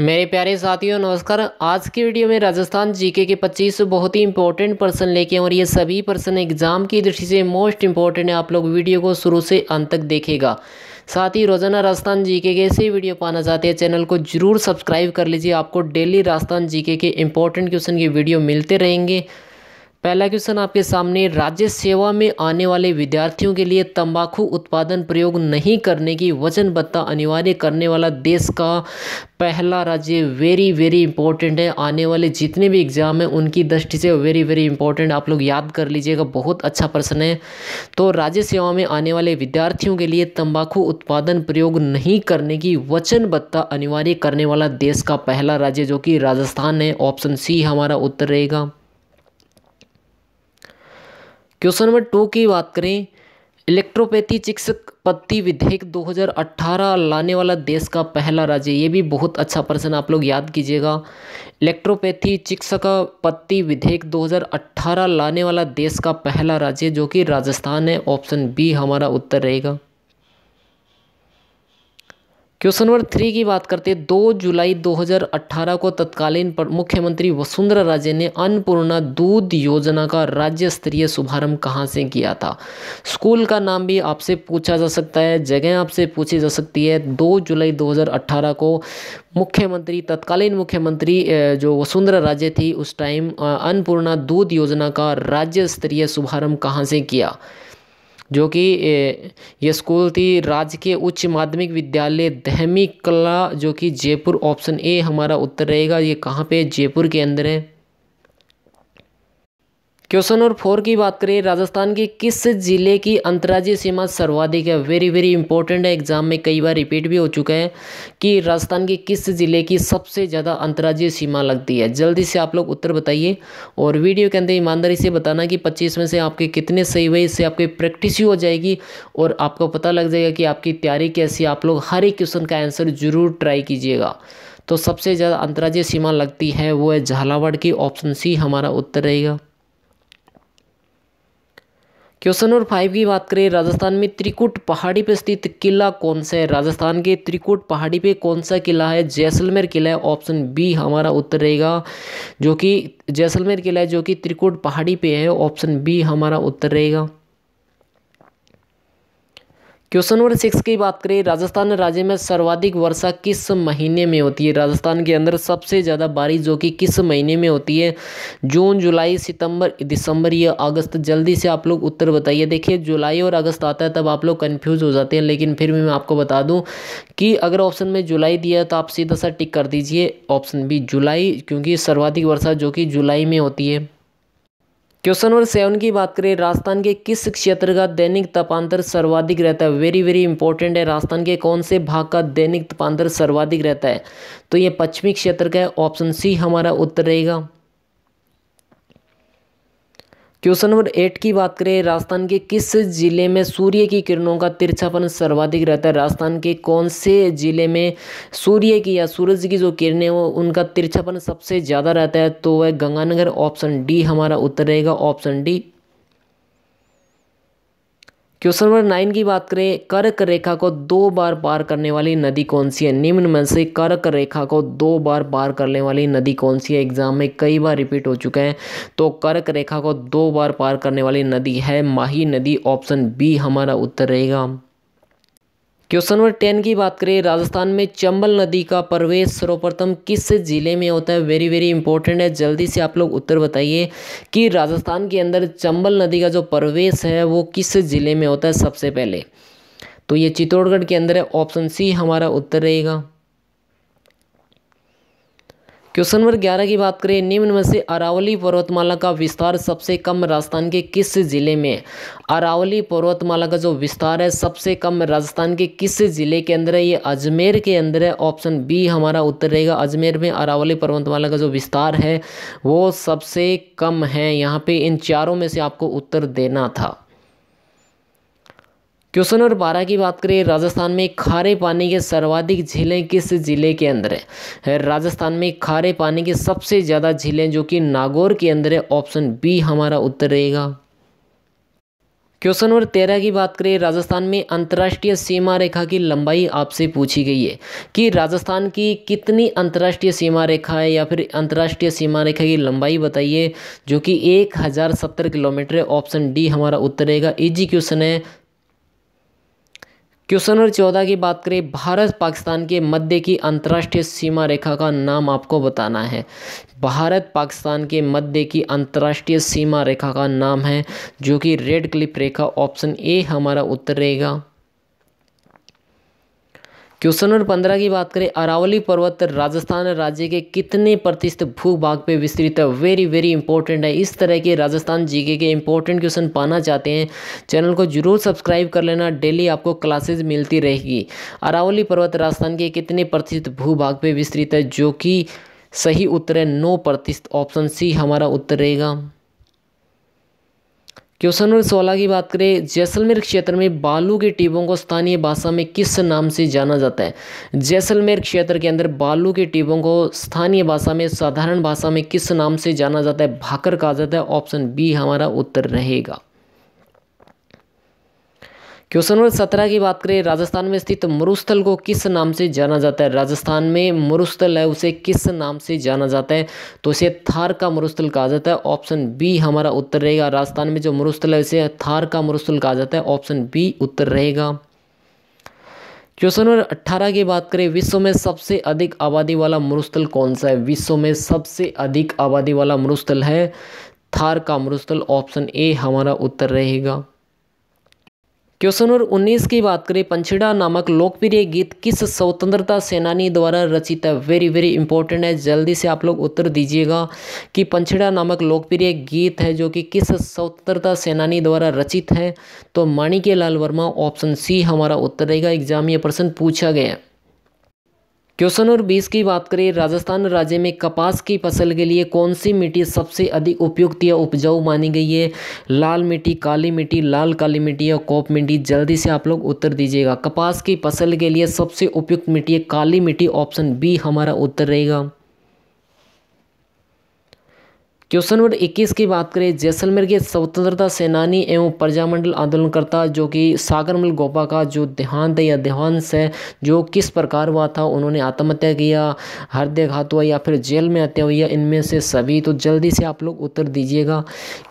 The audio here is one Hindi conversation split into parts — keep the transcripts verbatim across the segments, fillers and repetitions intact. मेरे प्यारे साथियों नमस्कार। आज की वीडियो में राजस्थान जीके के पच्चीस बहुत ही इंपॉर्टेंट पर्सन लेके हैं और ये सभी पर्सन एग्जाम की दृष्टि से मोस्ट इंपॉर्टेंट है। आप लोग वीडियो को शुरू से अंत तक देखेगा। साथ ही रोजाना राजस्थान जीके के ऐसे वीडियो पाना चाहते हैं चैनल को जरूर सब्सक्राइब कर लीजिए। आपको डेली राजस्थान जीके के इंपॉर्टेंट क्वेश्चन के वीडियो मिलते रहेंगे। पहला क्वेश्चन आपके सामने, राज्य सेवा में आने वाले विद्यार्थियों के लिए तंबाकू उत्पादन प्रयोग नहीं करने की वचनबद्धता अनिवार्य करने वाला देश का पहला राज्य वेरी वेरी इंपॉर्टेंट है। आने वाले जितने भी एग्जाम हैं उनकी दृष्टि से वेरी वेरी इंपॉर्टेंट, आप लोग याद कर लीजिएगा, बहुत अच्छा प्रश्न है। तो राज्य सेवा में आने वाले विद्यार्थियों के लिए तंबाकू उत्पादन प्रयोग नहीं करने की वचनबद्धता अनिवार्य करने वाला देश का पहला राज्य जो कि राजस्थान है। ऑप्शन सी हमारा उत्तर रहेगा। क्वेश्चन नंबर टू की बात करें, इलेक्ट्रोपैथी चिकित्सक पद्धति विधेयक दो हज़ार अठारह लाने वाला देश का पहला राज्य। ये भी बहुत अच्छा प्रश्न, आप लोग याद कीजिएगा। इलेक्ट्रोपैथी चिकित्सक पद्धति विधेयक दो हज़ार अठारह लाने वाला देश का पहला राज्य जो कि राजस्थान है। ऑप्शन बी हमारा उत्तर रहेगा। क्वेश्चन नंबर थ्री की बात करते हैं, दो जुलाई दो हज़ार अठारह को तत्कालीन मुख्यमंत्री वसुंधरा राजे ने अन्नपूर्णा दूध योजना का राज्य स्तरीय शुभारंभ कहाँ से किया था। स्कूल का नाम भी आपसे पूछा जा सकता है, जगह आपसे पूछी जा सकती है। दो जुलाई दो हज़ार अठारह को मुख्यमंत्री तत्कालीन मुख्यमंत्री जो वसुंधरा राजे थी उस टाइम अन्नपूर्णा दूध योजना का राज्य स्तरीय शुभारंभ कहाँ से किया, जो कि ये स्कूल थी राजकीय उच्च माध्यमिक विद्यालय दहमी कला जो कि जयपुर। ऑप्शन ए हमारा उत्तर रहेगा। ये कहाँ पे, जयपुर के अंदर है। क्वेश्चन नंबर फोर की बात करें, राजस्थान के किस जिले की अंतर्राज्यीय सीमा सर्वाधिक है। वेरी वेरी इंपॉर्टेंट है, एग्जाम में कई बार रिपीट भी हो चुका है कि राजस्थान के किस जिले की सबसे ज़्यादा अंतर्राज्यीय सीमा लगती है। जल्दी से आप लोग उत्तर बताइए और वीडियो के अंदर ईमानदारी से बताना कि पच्चीस में से आपके कितने सही हुए। इससे आपकी प्रैक्टिस ही हो जाएगी और आपको पता लग जाएगा कि आपकी तैयारी कैसी। आप लोग हर एक क्वेश्चन का आंसर जरूर ट्राई कीजिएगा। तो सबसे ज़्यादा अंतर्राज्यीय सीमा लगती है वो है झालावाड़ की। ऑप्शन सी हमारा उत्तर रहेगा। क्वेश्चन नंबर फाइव की बात करें, राजस्थान में त्रिकूट पहाड़ी पर स्थित किला कौन सा है। राजस्थान के त्रिकूट पहाड़ी पे कौन सा किला है, जैसलमेर किला है। ऑप्शन बी हमारा उत्तर रहेगा, जो कि जैसलमेर किला है जो कि त्रिकूट पहाड़ी पे है। ऑप्शन बी हमारा उत्तर रहेगा। क्वेश्चन नंबर सिक्स की बात करें, राजस्थान राज्य में सर्वाधिक वर्षा किस महीने में होती है। राजस्थान के अंदर सबसे ज़्यादा बारिश जो कि किस महीने में होती है, जून, जुलाई, सितंबर, दिसंबर या अगस्त। जल्दी से आप लोग उत्तर बताइए। देखिए जुलाई और अगस्त आता है तब आप लोग कन्फ्यूज़ हो जाते हैं, लेकिन फिर भी मैं आपको बता दूं कि अगर ऑप्शन में जुलाई दिया तो आप सीधा सा टिक कर दीजिए ऑप्शन बी जुलाई, क्योंकि सर्वाधिक वर्षा जो कि जुलाई में होती है। क्वेश्चन नंबर सेवन की बात करें, राजस्थान के किस क्षेत्र का दैनिक तापांतर सर्वाधिक रहता है। वेरी वेरी इंपॉर्टेंट है, राजस्थान के कौन से भाग का दैनिक तापांतर सर्वाधिक रहता है, तो ये पश्चिमी क्षेत्र का है। ऑप्शन सी हमारा उत्तर रहेगा। क्वेश्चन नंबर एट की बात करें, राजस्थान के किस जिले में सूर्य की किरणों का तिरछापन सर्वाधिक रहता है। राजस्थान के कौन से जिले में सूर्य की या सूरज की जो किरणें वो उनका तिरछापन सबसे ज़्यादा रहता है, तो वह गंगानगर। ऑप्शन डी हमारा उत्तर रहेगा। Option D. Question number nine की बात करें, कर्क रेखा को दो बार पार करने वाली नदी कौन सी है। निम्न में से कर्क रेखा को दो बार पार करने वाली नदी कौन सी है, एग्जाम में कई बार रिपीट हो चुका है। तो कर्क रेखा को दो बार पार करने वाली नदी है माही नदी। ऑप्शन बी हमारा उत्तर रहेगा। क्वेश्चन नंबर टेन की बात करें, राजस्थान में चंबल नदी का प्रवेश सर्वप्रथम किस जिले में होता है। वेरी वेरी इंपॉर्टेंट है, जल्दी से आप लोग उत्तर बताइए कि राजस्थान के अंदर चंबल नदी का जो प्रवेश है वो किस जिले में होता है सबसे पहले, तो ये चित्तौड़गढ़ के अंदर है। ऑप्शन सी हमारा उत्तर रहेगा। क्वेश्चन नंबर ग्यारह की बात करें, निम्न में से अरावली पर्वतमाला का विस्तार सबसे कम राजस्थान के किस जिले में। अरावली पर्वतमाला का जो विस्तार है सबसे कम राजस्थान के किस जिले के अंदर है, ये अजमेर के अंदर है। ऑप्शन बी हमारा उत्तर रहेगा। अजमेर में अरावली पर्वतमाला का जो विस्तार है वो सबसे कम है। यहाँ पे इन चारों में से आपको उत्तर देना था। क्वेश्चन नंबर बारह की बात करें, राजस्थान में खारे पानी के सर्वाधिक झीलें किस जिले के अंदर है। राजस्थान में खारे पानी के सबसे ज़्यादा झीलें जो कि नागौर के अंदर है। ऑप्शन बी हमारा उत्तर रहेगा। क्वेश्चन नंबर तेरह की बात करें, राजस्थान में अंतर्राष्ट्रीय सीमा रेखा की लंबाई आपसे पूछी गई है कि राजस्थान की कितनी अंतर्राष्ट्रीय सीमा रेखा है या फिर अंतर्राष्ट्रीय सीमा रेखा की लंबाई बताइए, जो कि एक हज़ार सत्तर किलोमीटर है। ऑप्शन डी हमारा उत्तर रहेगा, इजी क्वेश्चन है। क्वेश्चन नंबर चौदह की बात करें, भारत पाकिस्तान के मध्य की अंतर्राष्ट्रीय सीमा रेखा का नाम आपको बताना है। भारत पाकिस्तान के मध्य की अंतर्राष्ट्रीय सीमा रेखा का नाम है जो कि रेडक्लिफ रेखा, ऑप्शन ए हमारा उत्तर रहेगा। क्वेश्चन नंबर पंद्रह की बात करें, अरावली पर्वत राजस्थान राज्य के कितने प्रतिशत भूभाग पे विस्तृत है। वेरी वेरी इंपॉर्टेंट है। इस तरह के राजस्थान जीके के इंपॉर्टेंट क्वेश्चन पाना चाहते हैं, चैनल को जरूर सब्सक्राइब कर लेना, डेली आपको क्लासेस मिलती रहेगी। अरावली पर्वत राजस्थान के कितने प्रतिशत भूभाग पे विस्तृत है, जो कि सही उत्तर है नौ प्रतिशत, ऑप्शन सी हमारा उत्तर रहेगा। क्वेश्चन नंबर सोलह की बात करें, जैसलमेर क्षेत्र में बालू के टिब्बों को स्थानीय भाषा में किस नाम से जाना जाता है। जैसलमेर क्षेत्र के अंदर बालू के टिब्बों को स्थानीय भाषा में, साधारण भाषा में किस नाम से जाना जाता है। भाकर कहा जाता है, ऑप्शन बी हमारा उत्तर रहेगा। क्वेश्चन नंबर सत्रह की बात करें, राजस्थान में स्थित मरुस्थल को किस नाम से जाना जाता है। राजस्थान में मरुस्थल है, उसे किस नाम से जाना जाता है, तो इसे थार का मरुस्थल कहा जाता है, ऑप्शन बी हमारा उत्तर रहेगा। राजस्थान में जो मरुस्थल है उसे थार का मरुस्थल कहा जाता है, ऑप्शन बी उत्तर रहेगा। क्वेश्चन नंबर अट्ठारह की बात करें, विश्व में सबसे अधिक आबादी वाला मरुस्थल कौन सा है। विश्व में सबसे अधिक आबादी वाला मरुस्थल है थार का मरुस्थल, ऑप्शन ए हमारा उत्तर रहेगा। क्वेश्चन नंबर उन्नीस की बात करें, पंछड़ा नामक लोकप्रिय गीत किस स्वतंत्रता सेनानी द्वारा रचित है। वेरी वेरी इंपॉर्टेंट है, जल्दी से आप लोग उत्तर दीजिएगा कि पंछड़ा नामक लोकप्रिय गीत है जो कि किस स्वतंत्रता सेनानी द्वारा रचित है, तो माणिक्य लाल वर्मा, ऑप्शन सी हमारा उत्तर रहेगा। एग्जाम में यह प्रश्न पूछा गया है। क्वेश्चन नंबर बीस की बात करें, राजस्थान राज्य में कपास की फसल के लिए कौन सी मिट्टी सबसे अधिक उपयुक्त या उपजाऊ मानी गई है। लाल मिट्टी, काली मिट्टी, लाल काली मिट्टी या कोप मिट्टी, जल्दी से आप लोग उत्तर दीजिएगा। कपास की फसल के लिए सबसे उपयुक्त मिट्टी है काली मिट्टी, ऑप्शन बी हमारा उत्तर रहेगा। क्वेश्चन नंबर इक्कीस की बात करें, जैसलमेर के स्वतंत्रता सेनानी एवं प्रजामंडल आंदोलनकर्ता जो कि सागरमल गोपा का जो देहांत है या देहांश है, जो किस प्रकार हुआ था, उन्होंने आत्महत्या किया, हृदयघात हुआ या फिर जेल में हत्या हुई या इनमें से सभी, तो जल्दी से आप लोग उत्तर दीजिएगा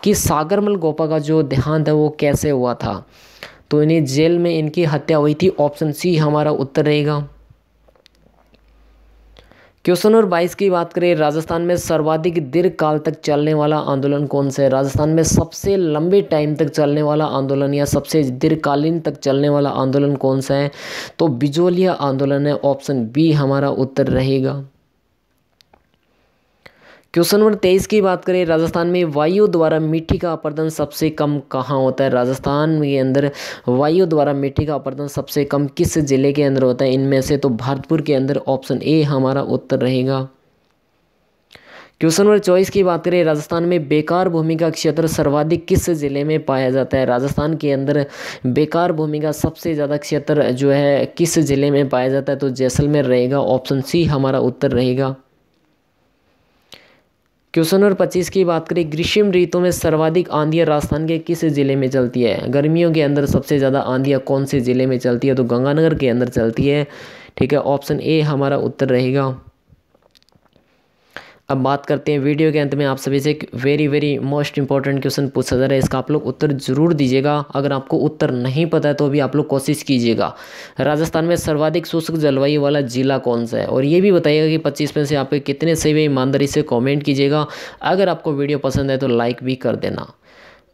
कि सागरमल गोपा का जो देहांत है वो कैसे हुआ था, तो इन्हें जेल में इनकी हत्या हुई थी, ऑप्शन सी हमारा उत्तर रहेगा। क्वेश्चन नंबर बाईस की बात करें, राजस्थान में सर्वाधिक दीर्घ काल तक चलने वाला आंदोलन कौन सा है। राजस्थान में सबसे लंबे टाइम तक चलने वाला आंदोलन या सबसे दीर्घकालीन तक चलने वाला आंदोलन कौन सा है, तो बिजोलिया आंदोलन है, ऑप्शन बी हमारा उत्तर रहेगा। क्वेश्चन नंबर तेईस की बात करें, राजस्थान में वायु द्वारा मिट्टी का अपरदन सबसे कम कहाँ होता है। राजस्थान के अंदर वायु द्वारा मिट्टी का अपरदन सबसे कम किस जिले के अंदर होता है इनमें से, तो भरतपुर के अंदर, ऑप्शन ए हमारा उत्तर रहेगा। क्वेश्चन नंबर चौबीस की बात करें, राजस्थान में बेकार भूमि का क्षेत्र सर्वाधिक किस जिले में पाया जाता है। राजस्थान के अंदर बेकार भूमि का सबसे ज़्यादा क्षेत्र जो है किस जिले में पाया जाता है, तो जैसलमेर रहेगा, ऑप्शन सी हमारा उत्तर रहेगा। क्वेश्चन नंबर पच्चीस की बात करें, ग्रीष्म ऋतु में सर्वाधिक आंधियाँ राजस्थान के किस जिले में चलती है। गर्मियों के अंदर सबसे ज़्यादा आंधियाँ कौन से जिले में चलती है, तो गंगानगर के अंदर चलती है, ठीक है, ऑप्शन ए हमारा उत्तर रहेगा। अब बात करते हैं वीडियो के अंत में, आप सभी से very very most important question पूछा जा रहा है, इसका आप लोग उत्तर जरूर दीजिएगा। अगर आपको उत्तर नहीं पता है तो भी आप लोग कोशिश कीजिएगा। राजस्थान में सर्वाधिक शुष्क जलवायु वाला जिला कौन सा है, और ये भी बताइएगा कि पच्चीस में से आपके कितने सही हुए, ईमानदारी से कमेंट कीजिएगा। अगर आपको वीडियो पसंद है तो लाइक भी कर देना,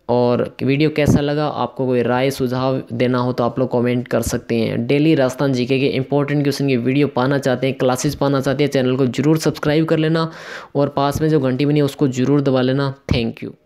और वीडियो कैसा लगा, आपको कोई राय सुझाव देना हो तो आप लोग कमेंट कर सकते हैं। डेली राजस्थान जीके के इंपॉर्टेंट क्वेश्चन की वीडियो पाना चाहते हैं, क्लासेस पाना चाहते हैं, चैनल को जरूर सब्सक्राइब कर लेना और पास में जो घंटी बनी है उसको जरूर दबा लेना। Thank you.